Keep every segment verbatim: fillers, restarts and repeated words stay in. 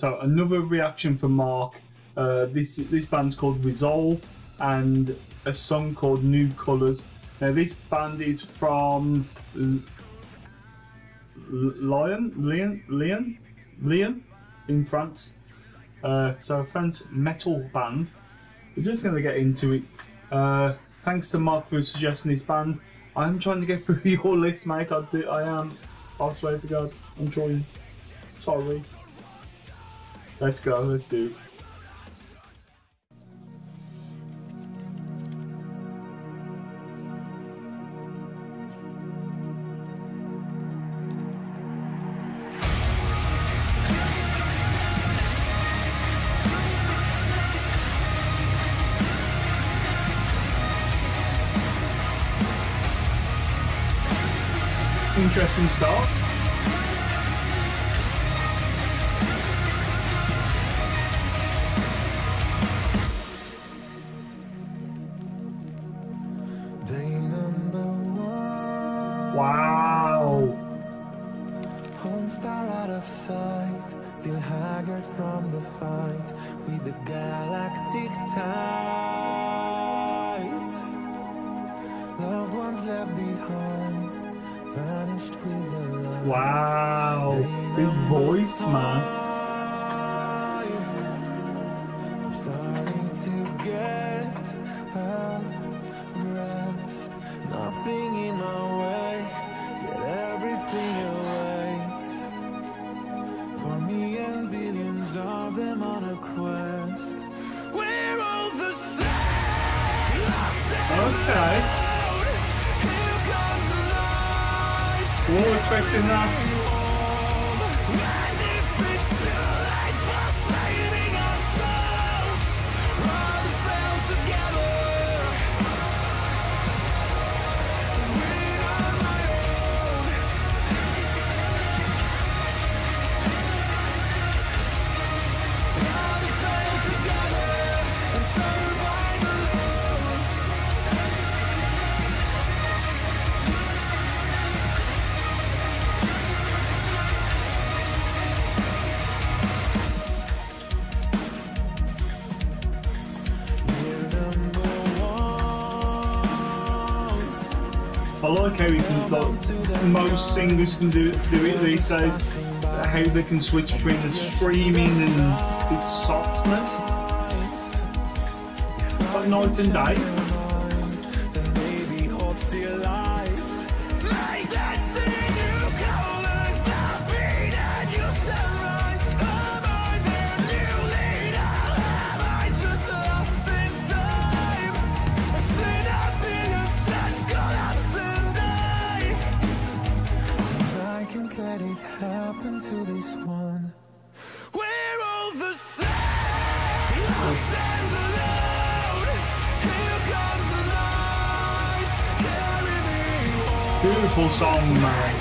So another reaction from Mark. Uh, this this band's called Resolve, and a song called New Colors. Now this band is from L Lyon, Lyon, Lyon, Lyon, in France. Uh, so a French metal band. We're just going to get into it. Uh, thanks to Mark for suggesting this band. I'm trying to get through your list, mate. I do. I am. I swear to God, I'm trying. Sorry. Let's go. Let's do it. Interesting start. Wow. One star out of sight, still haggard from the fight with the galactic tides. Loved ones left behind. Wow, his voice, man. I'm starting to get a grasp. Nothing in my way, yet everything awaits for me and billions of them on a quest. We're all the same. Okay. We're all expecting that. I like how you can, like, most singers can do, do it these days, how they can switch between the screaming and its softness, like night and day. Beautiful song, man.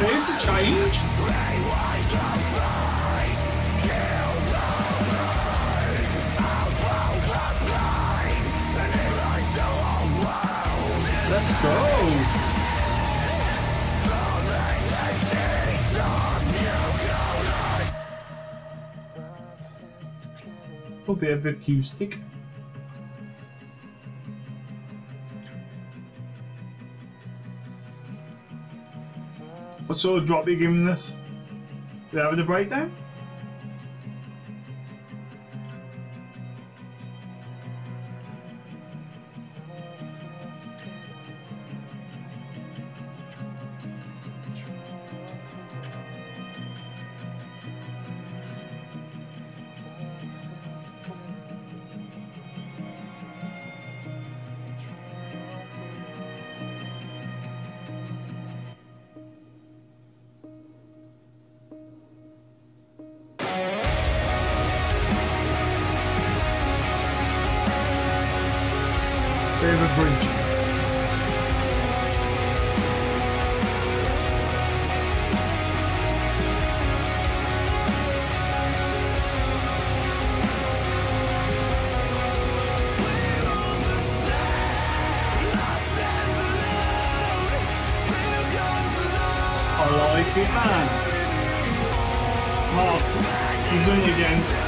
They have to change. Let's go. A bit of acoustic. What sort of drop are you giving this? Are they having a breakdown? river bridge. I like it, man. Mark, you've done it again.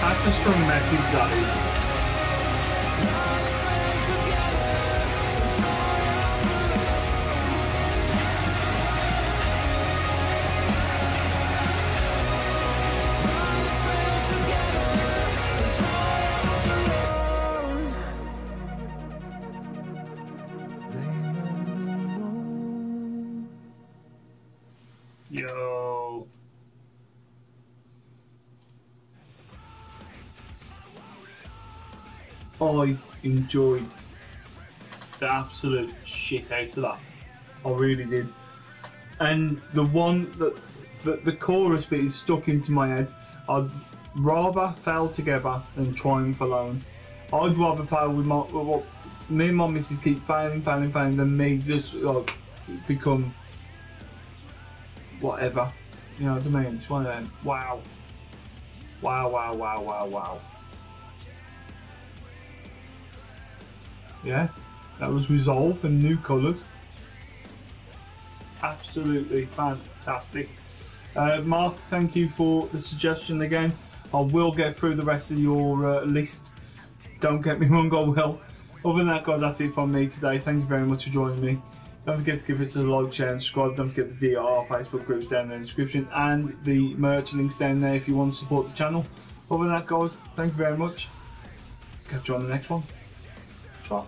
That's just a strong message, guys. Yo. I enjoyed the absolute shit out of that. I really did. And the one that the, the chorus bit is stuck into my head. I'd rather fail together than triumph alone. I'd rather fail with my, well, me and my missus keep failing, failing, failing than me just like become whatever, you know what I mean? It's one of them. Wow. Wow, wow, wow, wow, wow. Yeah, that was Resolve and New Colors. Absolutely fantastic. Uh, Mark, thank you for the suggestion again. I will get through the rest of your uh, list. Don't get me wrong, I will. Other than that, guys, that's it from me today. Thank you very much for joining me. Don't forget to give us a like, share and subscribe. Don't forget the D R R Facebook groups down there in the description and the merch links down there if you want to support the channel. Other than that, guys, thank you very much. Catch you on the next one. Ciao.